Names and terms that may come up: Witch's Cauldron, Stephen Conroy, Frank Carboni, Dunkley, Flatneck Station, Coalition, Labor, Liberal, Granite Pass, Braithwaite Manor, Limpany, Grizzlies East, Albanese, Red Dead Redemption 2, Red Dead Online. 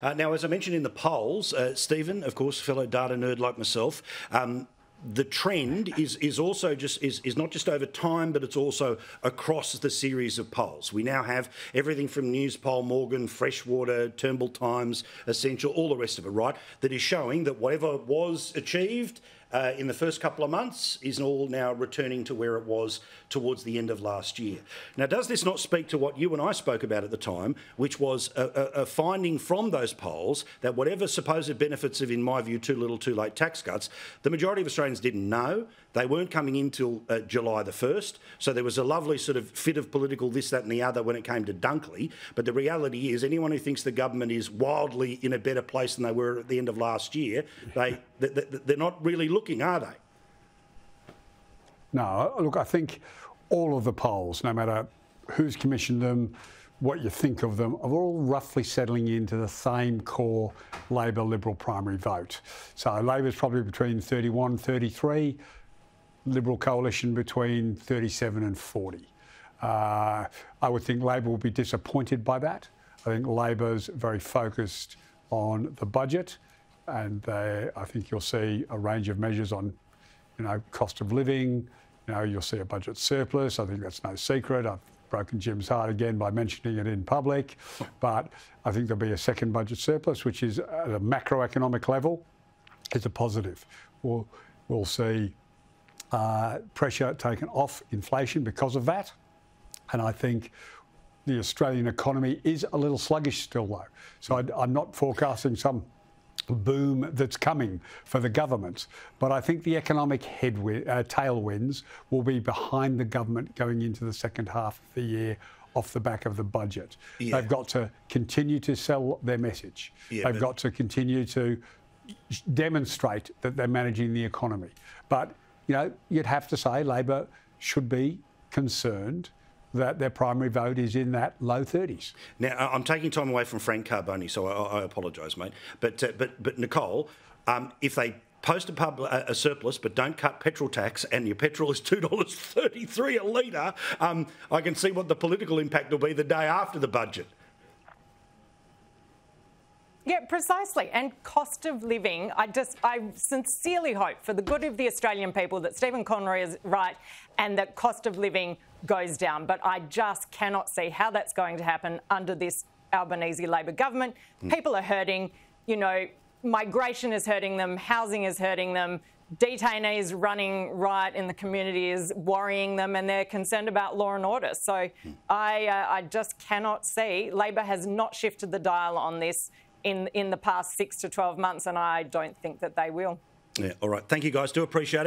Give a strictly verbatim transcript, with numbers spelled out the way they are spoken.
Uh, now, as I mentioned in the polls, uh, Stephen, of course, fellow data nerd like myself, um, the trend is is also just is, is not just over time, but it's also across the series of polls. We now have everything from News Poll, Morgan, Freshwater, Turnbull Times, Essential, all the rest of it, right? That is showing that whatever was achieved Uh, in the first couple of months is all now returning to where it was towards the end of last year. Now, does this not speak to what you and I spoke about at the time, which was a, a, a finding from those polls that whatever supposed benefits of, in my view, too little, too late tax cuts, the majority of Australians didn't know. They weren't coming in till uh, July the first, so there was a lovely sort of fit of political this, that and the other when it came to Dunkley. But the reality is anyone who thinks the government is wildly in a better place than they were at the end of last year, they, they, they're not really looking looking, are they? No, look, I think all of the polls, no matter who's commissioned them, what you think of them, are all roughly settling into the same core Labor-Liberal primary vote. So Labor's probably between thirty-one, thirty-three, Liberal coalition between thirty-seven and forty. Uh, I would think Labor will be disappointed by that. I think Labor's very focused on the budget. And they, I think you'll see a range of measures on, you know, cost of living. You know, you'll see a budget surplus. I think that's no secret. I've broken Jim's heart again by mentioning it in public. But I think there'll be a second budget surplus, which is at a macroeconomic level, is a positive. We'll, we'll see uh, pressure taken off inflation because of that. And I think the Australian economy is a little sluggish still, though. So I, I'm not forecasting some boom that's coming for the government, but I think the economic headwind, uh, tailwinds will be behind the government going into the second half of the year off the back of the budget. Yeah. They've got to continue to sell their message. Yeah, They've got to continue to demonstrate that they're managing the economy. But, you know, you'd have to say Labor should be concerned that their primary vote is in that low thirties. Now, I'm taking time away from Frank Carboni, so I, I apologise, mate. But, uh, but, but Nicole, um, if they post a, pub, a surplus but don't cut petrol tax and your petrol is two dollars thirty-three a litre, um, I can see what the political impact will be the day after the budget. Yeah, precisely. And cost of living, I just, I sincerely hope for the good of the Australian people that Stephen Conroy is right and that cost of living goes down. But I just cannot see how that's going to happen under this Albanese Labor government. Mm. People are hurting, you know, migration is hurting them, housing is hurting them, detainees running riot in the community is worrying them, and they're concerned about law and order. So mm. I, uh, I just cannot see. Labor has not shifted the dial on this in in the past six to twelve months, and I don't think that they will. Yeah, all right. Thank you, guys. Do appreciate it.